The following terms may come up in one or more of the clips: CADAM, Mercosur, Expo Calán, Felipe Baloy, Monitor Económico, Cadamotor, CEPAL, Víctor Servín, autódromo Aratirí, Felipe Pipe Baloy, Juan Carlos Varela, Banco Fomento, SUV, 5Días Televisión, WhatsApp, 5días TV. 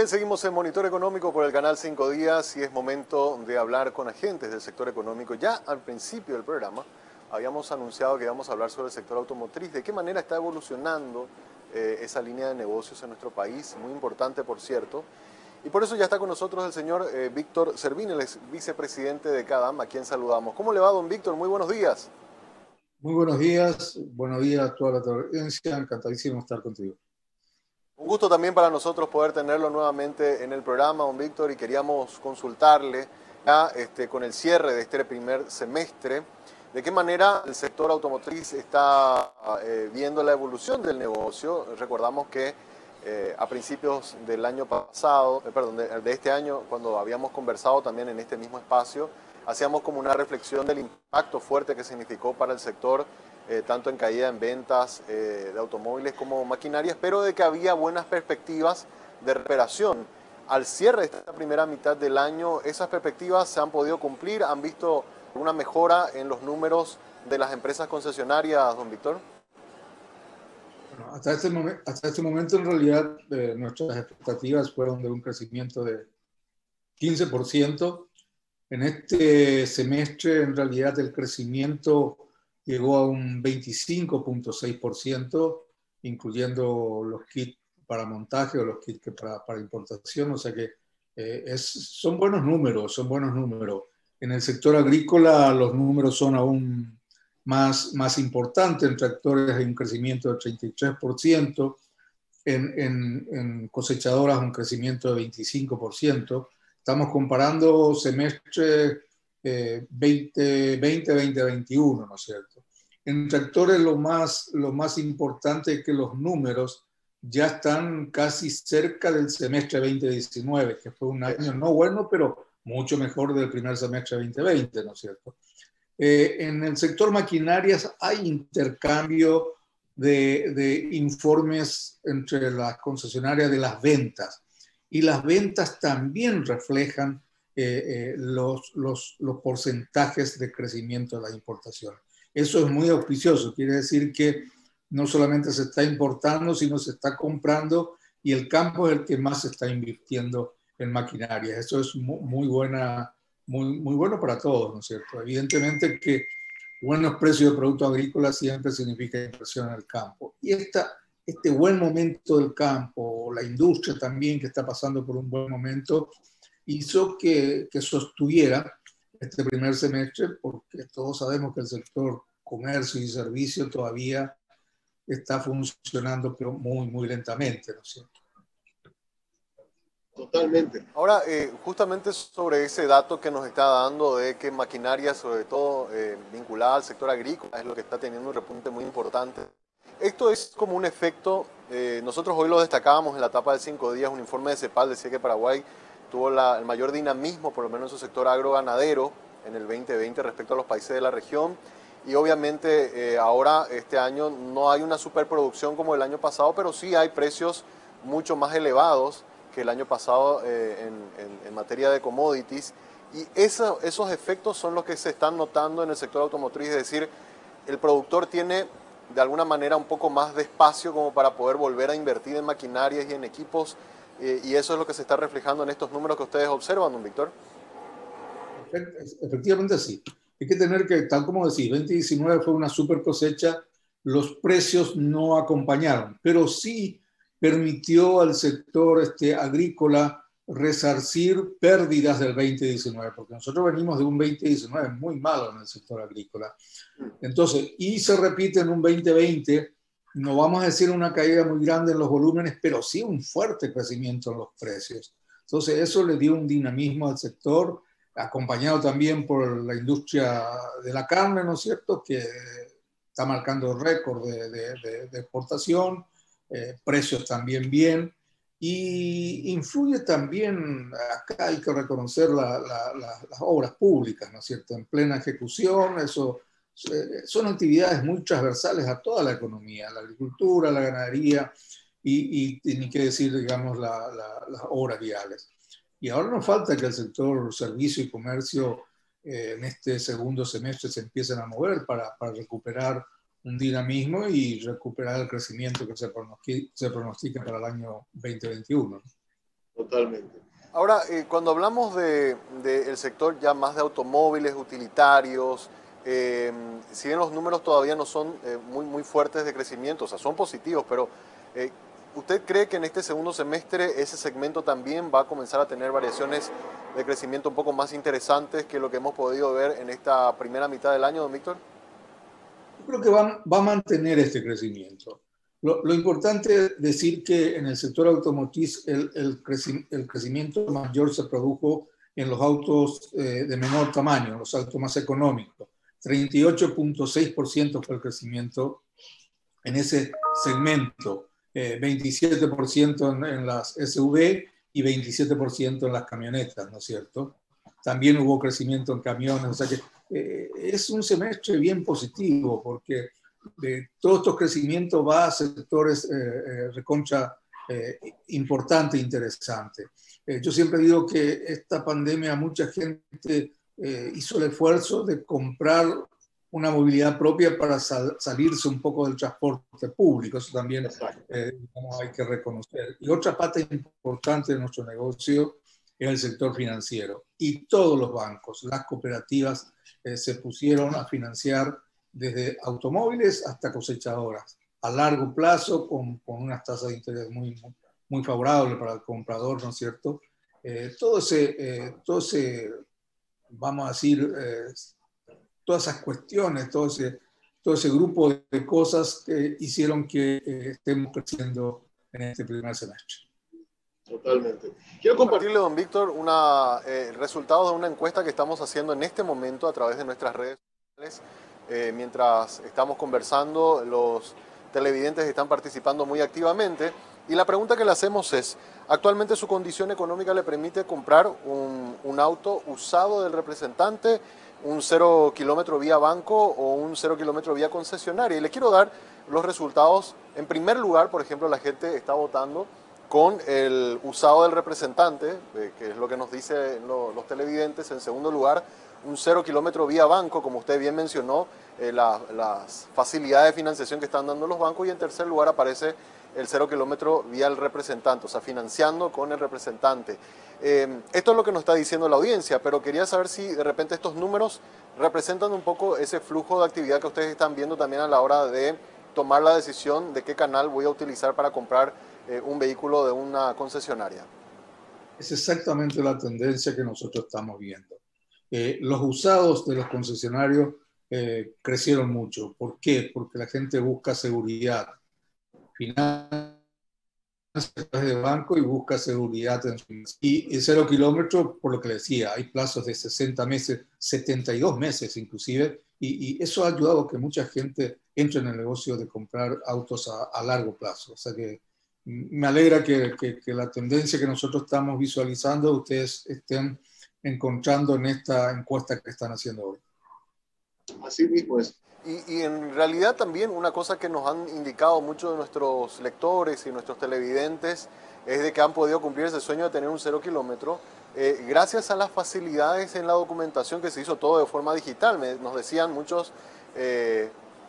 bien, seguimos en Monitor Económico por el canal 5 Días y es momento de hablar con agentes del sector económico. Ya al principio del programa habíamos anunciado que íbamos a hablar sobre el sector automotriz, de qué manera está evolucionando esa línea de negocios en nuestro país, muy importante por cierto. Y por eso ya está con nosotros el señor Víctor Servín, el ex vicepresidente de CADAM, a quien saludamos. ¿Cómo le va, don Víctor? Muy buenos días. Muy buenos días a toda la audiencia, encantadísimo estar contigo. Un gusto también para nosotros poder tenerlo nuevamente en el programa, don Víctor, y queríamos consultarle ya, con el cierre de este primer semestre, de qué manera el sector automotriz está viendo la evolución del negocio. Recordamos que a principios del año pasado, de este año, cuando habíamos conversado también en este mismo espacio, hacíamos como una reflexión del impacto fuerte que significó para el sector, tanto en caída en ventas de automóviles como maquinarias, pero de que había buenas perspectivas de recuperación. Al cierre de esta primera mitad del año, ¿esas perspectivas se han podido cumplir? ¿Han visto una mejora en los números de las empresas concesionarias, don Víctor? Bueno, hasta este momento, en realidad, nuestras expectativas fueron de un crecimiento de 15%. En este semestre, en realidad, el crecimiento llegó a un 25.6%, incluyendo los kits para montaje o los kits para importación, o sea que son buenos números, son buenos números. En el sector agrícola los números son aún más importantes. En tractores hay un crecimiento del 33%, en cosechadoras un crecimiento de 25%. Estamos comparando semestres 2020-2021, ¿no es cierto? En tractores lo más importante es que los números ya están casi cerca del semestre 2019, que fue un año no bueno, pero mucho mejor del primer semestre 2020, ¿no es cierto? En el sector maquinarias hay intercambio de informes entre las concesionarias de las ventas, y las ventas también reflejan los porcentajes de crecimiento de las importaciones. Eso es muy auspicioso, quiere decir que no solamente se está importando, sino se está comprando, y el campo es el que más se está invirtiendo en maquinarias. Eso es muy bueno para todos, ¿no es cierto? Evidentemente que buenos precios de productos agrícolas siempre significa inversión en el campo. Y este buen momento del campo, la industria también que está pasando por un buen momento, hizo que sostuviera este primer semestre, porque todos sabemos que el sector comercio y servicio todavía está funcionando, pero muy lentamente, ¿no es cierto? Totalmente. Ahora, justamente sobre ese dato que nos está dando de que maquinaria, sobre todo vinculada al sector agrícola, es lo que está teniendo un repunte muy importante. Esto es como un efecto, nosotros hoy lo destacábamos en la etapa de 5 días, un informe de CEPAL decía que Paraguay tuvo el mayor dinamismo, por lo menos en su sector agroganadero, en el 2020 respecto a los países de la región. Y obviamente ahora, este año, no hay una superproducción como el año pasado, pero sí hay precios mucho más elevados que el año pasado en materia de commodities. Y esos efectos son los que se están notando en el sector automotriz, es decir, el productor tiene de alguna manera un poco más de espacio como para poder volver a invertir en maquinarias y en equipos. Y eso es lo que se está reflejando en estos números que ustedes observan, don Víctor. Efectivamente sí. Hay que tener que, tal como decís, 2019 fue una super cosecha, los precios no acompañaron, pero sí permitió al sector agrícola resarcir pérdidas del 2019, porque nosotros venimos de un 2019 muy malo en el sector agrícola. Entonces, y se repite en un 2020, no vamos a decir una caída muy grande en los volúmenes, pero sí un fuerte crecimiento en los precios. Entonces eso le dio un dinamismo al sector, acompañado también por la industria de la carne, ¿no es cierto?, que está marcando récord de exportación, precios también bien, y influye también, acá hay que reconocer las obras públicas, ¿no es cierto?, en plena ejecución. Eso son actividades muy transversales a toda la economía, la agricultura, la ganadería y ni qué decir, digamos, las obras viales. Y ahora nos falta que el sector servicio y comercio en este segundo semestre se empiecen a mover para recuperar un dinamismo y recuperar el crecimiento que se pronostica para el año 2021. Totalmente. Ahora, cuando hablamos del sector ya más de automóviles, utilitarios, si bien los números todavía no son muy fuertes de crecimiento, o sea, son positivos, pero ¿usted cree que en este segundo semestre ese segmento también va a comenzar a tener variaciones de crecimiento un poco más interesantes que lo que hemos podido ver en esta primera mitad del año, don Víctor? Yo creo que va a mantener este crecimiento. Lo importante es decir que en el sector automotriz el crecimiento mayor se produjo en los autos de menor tamaño, los autos más económicos. 38.6% fue el crecimiento en ese segmento, 27% en las SUV y 27% en las camionetas, ¿no es cierto? También hubo crecimiento en camiones, o sea que es un semestre bien positivo porque de todos estos crecimientos va a sectores reconcha importante e interesante. Yo siempre digo que esta pandemia mucha gente hizo el esfuerzo de comprar una movilidad propia para salirse un poco del transporte público. Eso también hay que reconocer. Y otra parte importante de nuestro negocio es el sector financiero. Y todos los bancos, las cooperativas se pusieron a financiar desde automóviles hasta cosechadoras, a largo plazo, con unas tasas de interés muy favorables para el comprador, ¿no es cierto? Vamos a decir, todas esas cuestiones, todo ese grupo de cosas que hicieron que estemos creciendo en este primer semestre. Totalmente. Quiero compartirle, don Víctor, resultados de una encuesta que estamos haciendo en este momento a través de nuestras redes sociales. Mientras estamos conversando, los televidentes están participando muy activamente y la pregunta que le hacemos es, ¿actualmente su condición económica le permite comprar un auto usado del representante, un 0 kilómetro vía banco o un 0 kilómetro vía concesionaria? Y les quiero dar los resultados. En primer lugar, por ejemplo, la gente está votando con el usado del representante, que es lo que nos dicen los televidentes. En segundo lugar, un 0 kilómetro vía banco, como usted bien mencionó, las facilidades de financiación que están dando los bancos. Y en tercer lugar aparece el 0 kilómetro vía el representante, o sea, financiando con el representante. Esto es lo que nos está diciendo la audiencia, pero quería saber si de repente estos números representan un poco ese flujo de actividad que ustedes están viendo también a la hora de tomar la decisión de qué canal voy a utilizar para comprar un vehículo de una concesionaria. Es exactamente la tendencia que nosotros estamos viendo. Los usados de los concesionarios crecieron mucho. ¿Por qué? Porque la gente busca seguridad. Financia de banco y busca seguridad. Y el 0 kilómetro, por lo que le decía, hay plazos de 60 meses, 72 meses inclusive, y eso ha ayudado a que mucha gente entre en el negocio de comprar autos a largo plazo. O sea que me alegra que la tendencia que nosotros estamos visualizando ustedes estén encontrando en esta encuesta que están haciendo hoy. Así mismo es. Y en realidad también una cosa que nos han indicado muchos de nuestros lectores y nuestros televidentes es de que han podido cumplir ese sueño de tener un 0 kilómetro gracias a las facilidades en la documentación que se hizo todo de forma digital. Nos decían muchos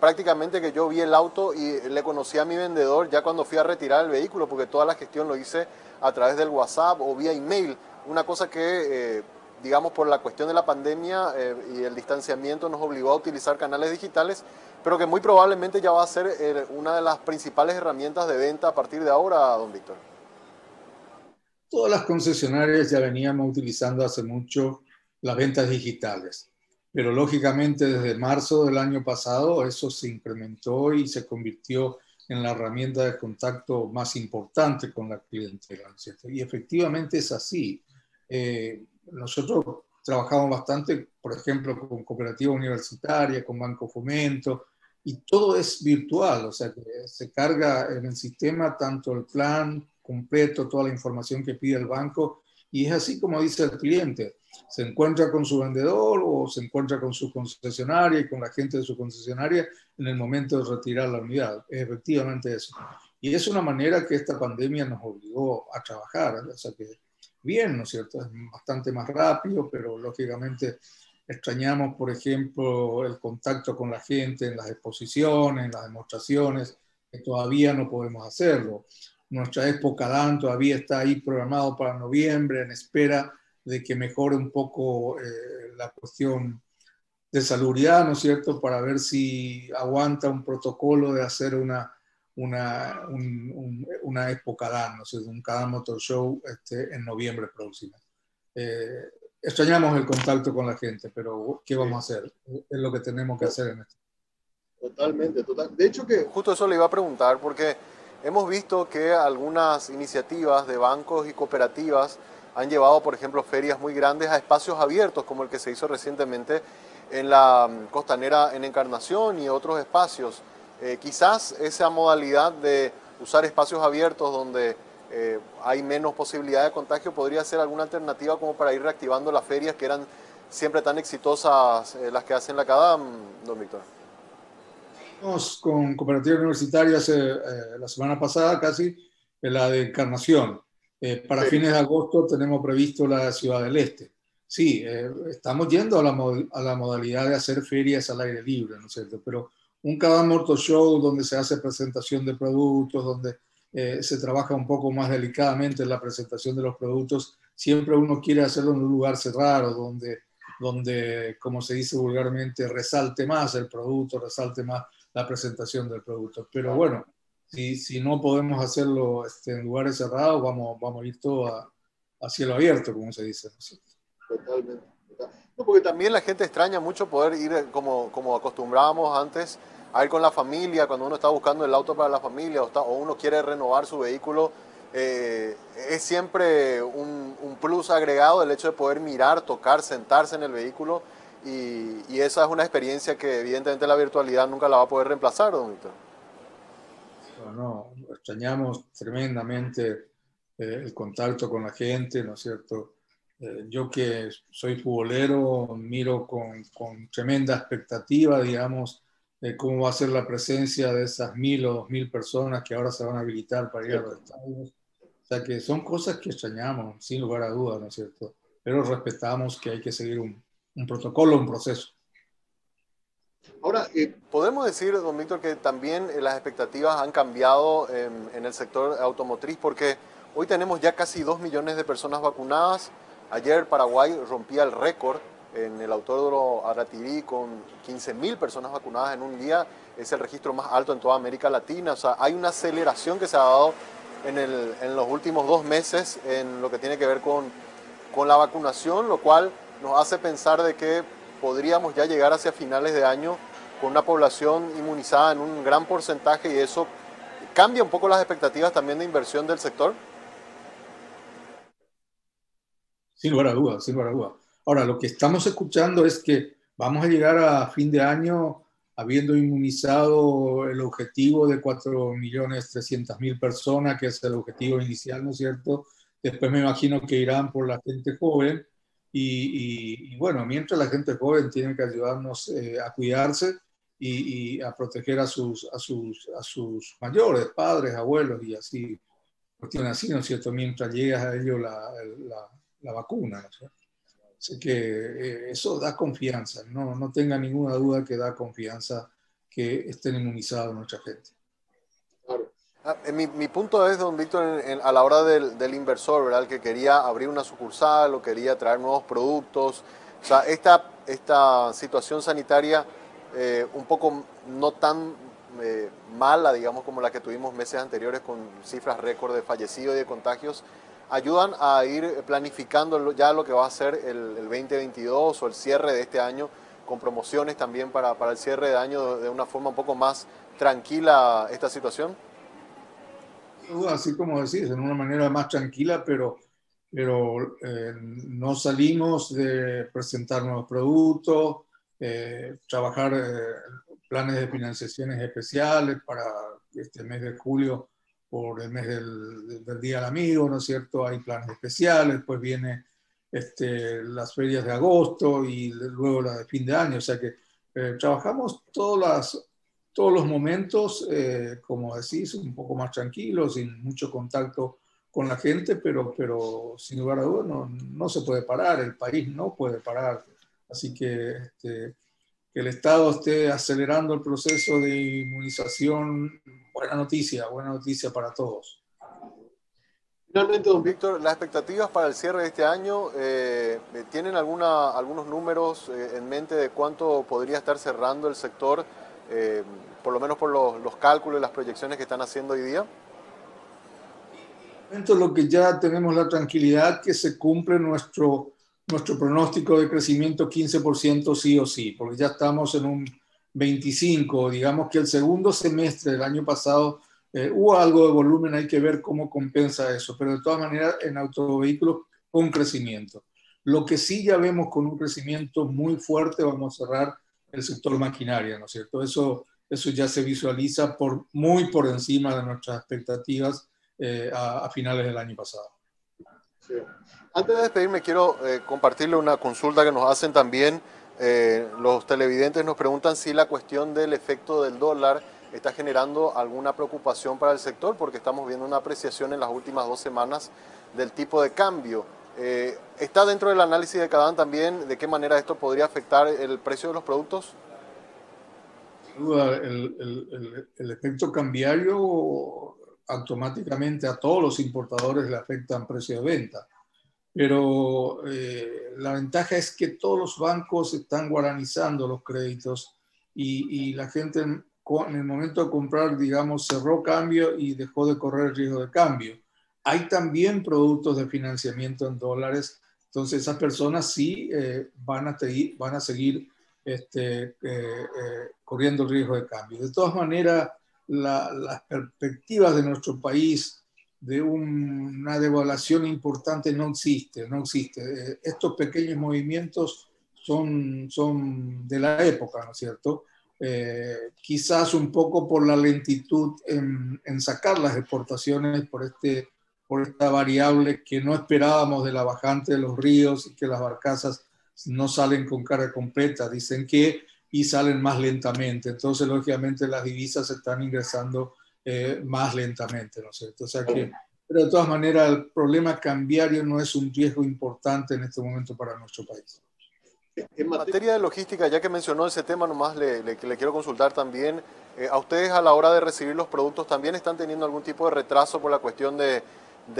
prácticamente que yo vi el auto y le conocí a mi vendedor ya cuando fui a retirar el vehículo porque toda la gestión lo hice a través del WhatsApp o vía email. Una cosa que, digamos, por la cuestión de la pandemia y el distanciamiento nos obligó a utilizar canales digitales, pero que muy probablemente ya va a ser una de las principales herramientas de venta a partir de ahora, don Víctor. Todas las concesionarias ya veníamos utilizando hace mucho las ventas digitales, pero lógicamente desde marzo del año pasado eso se incrementó y se convirtió en la herramienta de contacto más importante con la clientela, ¿cierto? Y efectivamente es así. Nosotros trabajamos bastante, por ejemplo, con cooperativa universitaria, con Banco Fomento, y todo es virtual, o sea, que se carga en el sistema tanto el plan completo, toda la información que pide el banco, y es así como dice el cliente, se encuentra con su vendedor o se encuentra con su concesionaria y con la gente de su concesionaria en el momento de retirar la unidad, es efectivamente eso. Y es una manera que esta pandemia nos obligó a trabajar, o sea que bien, ¿no es cierto? Es bastante más rápido, pero lógicamente extrañamos, por ejemplo, el contacto con la gente en las exposiciones, en las demostraciones, que todavía no podemos hacerlo. Nuestra Expo Calán todavía está ahí programado para noviembre, en espera de que mejore un poco la cuestión de salubridad, ¿no es cierto?, para ver si aguanta un protocolo de hacer una Expo Calán, ¿no es cierto?, un Cadamotor Show en noviembre próximo. Extrañamos el contacto con la gente, pero ¿qué vamos a hacer? Es lo que tenemos que hacer en esto. Totalmente, total. De hecho que... Justo eso le iba a preguntar, porque hemos visto que algunas iniciativas de bancos y cooperativas han llevado, por ejemplo, ferias muy grandes a espacios abiertos, como el que se hizo recientemente en la costanera en Encarnación y otros espacios. Quizás esa modalidad de usar espacios abiertos donde hay menos posibilidad de contagio podría ser alguna alternativa como para ir reactivando las ferias que eran siempre tan exitosas, las que hacen la CADAM, don Víctor. Con cooperativas universitarias la semana pasada casi, la de Encarnación. Para fines de agosto tenemos previsto la Ciudad del Este. Sí, estamos yendo a la modalidad de hacer ferias al aire libre, ¿no es cierto? Pero un Cadamotor Show donde se hace presentación de productos, donde se trabaja un poco más delicadamente en la presentación de los productos, siempre uno quiere hacerlo en un lugar cerrado, donde como se dice vulgarmente, resalte más el producto, resalte más la presentación del producto. Pero bueno, si no podemos hacerlo en lugares cerrados, vamos a ir todo a cielo abierto, como se dice. Totalmente. No, porque también la gente extraña mucho poder ir como acostumbrábamos antes, a ir con la familia, cuando uno está buscando el auto para la familia o uno quiere renovar su vehículo. Es siempre un plus agregado el hecho de poder mirar, tocar, sentarse en el vehículo. Y esa es una experiencia que evidentemente la virtualidad nunca la va a poder reemplazar, don Víctor. Bueno, extrañamos tremendamente el contacto con la gente, ¿no es cierto? Yo que soy futbolero, miro con tremenda expectativa, digamos, cómo va a ser la presencia de esas 1000 o 2000 personas que ahora se van a habilitar para ir a los estadios. O sea que son cosas que extrañamos, sin lugar a dudas, ¿no es cierto? Pero respetamos que hay que seguir un protocolo, un proceso. Ahora, podemos decir, don Víctor, que también las expectativas han cambiado en el sector automotriz, porque hoy tenemos ya casi 2 millones de personas vacunadas. Ayer Paraguay rompía el récord en el autódromo Aratirí con 15.000 personas vacunadas en un día. Es el registro más alto en toda América Latina. O sea, hay una aceleración que se ha dado en los últimos 2 meses en lo que tiene que ver con la vacunación, lo cual nos hace pensar de que podríamos ya llegar hacia finales de año con una población inmunizada en un gran porcentaje, y eso cambia un poco las expectativas también de inversión del sector. Sin lugar a dudas, sin lugar a dudas. Ahora, lo que estamos escuchando es que vamos a llegar a fin de año habiendo inmunizado el objetivo de 4.300.000 personas, que es el objetivo inicial, ¿no es cierto? Después me imagino que irán por la gente joven. Y bueno, mientras la gente joven tiene que ayudarnos a cuidarse y a proteger a sus mayores, padres, abuelos y así, cuestiones así, ¿no es cierto? Mientras llega a ellos la vacuna, ¿no es cierto? Así que eso da confianza, no tenga ninguna duda que da confianza que estén inmunizados nuestra gente. Claro. Mi punto es, don Víctor, a la hora del inversor, ¿verdad?, el que quería abrir una sucursal o quería traer nuevos productos. O sea, esta situación sanitaria un poco no tan mala, digamos, como la que tuvimos meses anteriores con cifras récord de fallecidos y de contagios, ayudan a ir planificando ya lo que va a ser el 2022 o el cierre de este año, con promociones también para el cierre de año de una forma un poco más tranquila esta situación. Así como decís, en una manera más tranquila, pero no salimos de presentar nuevos productos, trabajar planes de financiaciones especiales para este mes de julio por el mes del Día del Amigo, ¿no es cierto? Hay planes especiales, pues viene las ferias de agosto y luego la de fin de año, o sea que trabajamos todos los momentos, como decís, un poco más tranquilos, sin mucho contacto con la gente, pero sin lugar a dudas no se puede parar, el país no puede parar. Así que el Estado esté acelerando el proceso de inmunización, buena noticia para todos. Finalmente, don Víctor, las expectativas para el cierre de este año, ¿tienen algunos números en mente de cuánto podría estar cerrando el sector, por lo menos por los cálculos y las proyecciones que están haciendo hoy día? Lo que ya tenemos la tranquilidad que se cumple nuestro pronóstico de crecimiento 15% sí o sí, porque ya estamos en un 25%, digamos que el segundo semestre del año pasado hubo algo de volumen, hay que ver cómo compensa eso, pero de todas maneras en autovehículos con crecimiento. Lo que sí ya vemos con un crecimiento muy fuerte, vamos a cerrar el sector maquinaria, ¿no es cierto? Eso ya se visualiza muy por encima de nuestras expectativas a finales del año pasado. Sí. Antes de despedirme quiero compartirle una consulta que nos hacen también. Los televidentes nos preguntan si la cuestión del efecto del dólar está generando alguna preocupación para el sector, porque estamos viendo una apreciación en las últimas 2 semanas del tipo de cambio. ¿Está dentro del análisis de CADAM también de qué manera esto podría afectar el precio de los productos? Sin duda, el efecto cambiario automáticamente a todos los importadores le afectan precio de venta. Pero la ventaja es que todos los bancos están guaranizando los créditos y la gente en el momento de comprar, digamos, cerró cambio y dejó de correr el riesgo de cambio. Hay también productos de financiamiento en dólares, entonces esas personas sí van a seguir corriendo el riesgo de cambio. De todas maneras, las perspectivas de nuestro país de una devaluación importante no existe. Estos pequeños movimientos son de la época, ¿no es cierto? Quizás un poco por la lentitud en sacar las exportaciones, por esta variable que no esperábamos de la bajante de los ríos y que las barcazas no salen con carga completa, dicen que, y salen más lentamente. Entonces, lógicamente, las divisas están ingresando más lentamente, ¿no es cierto? O sea que, pero de todas maneras, el problema cambiario no es un riesgo importante en este momento para nuestro país. En materia de logística, ya que mencionó ese tema, nomás le quiero consultar también. ¿A ustedes a la hora de recibir los productos también están teniendo algún tipo de retraso por la cuestión de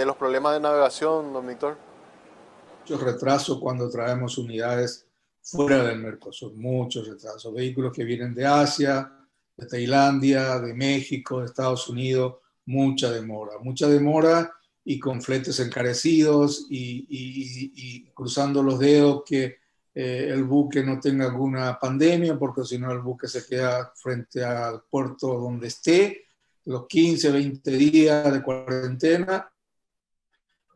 los problemas de navegación, don Víctor? Mucho retraso cuando traemos unidades fuera del Mercosur, muchos retrasos. Vehículos que vienen de Asia, de Tailandia, de México, de Estados Unidos, mucha demora y con fletes encarecidos y cruzando los dedos que el buque no tenga alguna pandemia, porque si no el buque se queda frente al puerto donde esté, los 15, 20 días de cuarentena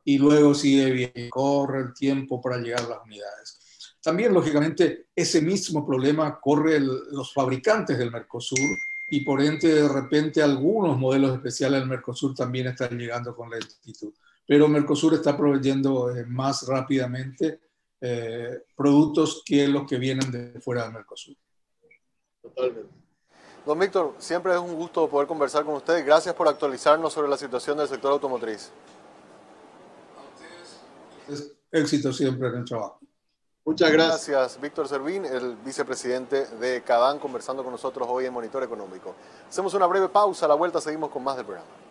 y luego sigue bien, corre el tiempo para llegar a las unidades. También, lógicamente, ese mismo problema corre los fabricantes del Mercosur y por ende, de repente, algunos modelos especiales del Mercosur también están llegando con lentitud. Pero Mercosur está proveyendo más rápidamente productos que los que vienen de fuera del Mercosur. Totalmente. Don Víctor, siempre es un gusto poder conversar con ustedes. Gracias por actualizarnos sobre la situación del sector automotriz. A ustedes. Éxito siempre en el trabajo. Muchas gracias, Víctor Servín, el vicepresidente de CADAM, conversando con nosotros hoy en Monitor Económico. Hacemos una breve pausa, a la vuelta seguimos con más del programa.